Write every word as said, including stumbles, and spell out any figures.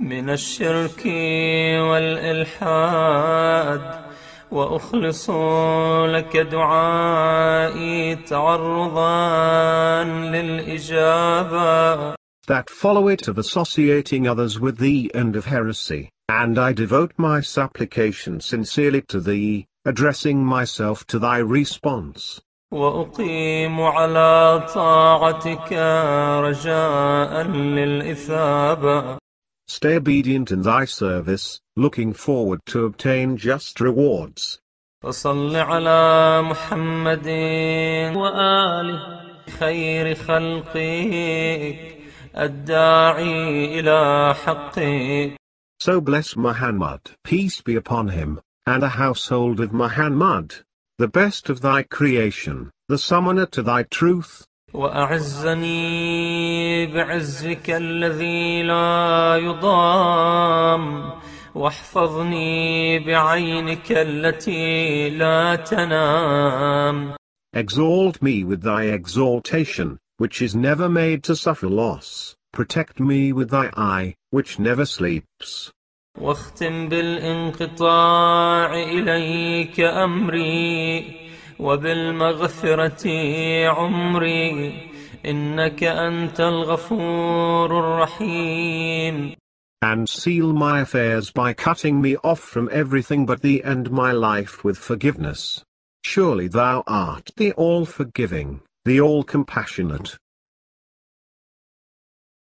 من الشرك والإلحاد وأخلص لك دعائي تعرضا للإجابة. That follow it of associating others with thee and of heresy, and I devote my supplication sincerely to thee, addressing myself to thy response. وأقيم على طاعتك رجاء للإثابة. Stay obedient in thy service, looking forward to obtain just rewards. وصل على محمد وآله خير خلقك الداعي إلى حقك. So bless Muhammad, peace be upon him, and the household of Muhammad, the best of thy creation, the summoner to thy truth. وأعزني بعزك الذي لا يضام واحفظني بعينك التي لا تنام. Exalt me with thy exaltation, which is never made to suffer loss. Protect me with thy eye, which never sleeps. واختم بالانقطاع إليك أمري وبالمغفرة عمري إنك أنت الغفور الرحيم. And seal my affairs by cutting me off from everything but thee and my life with forgiveness. Surely thou art the all-forgiving, the all-compassionate.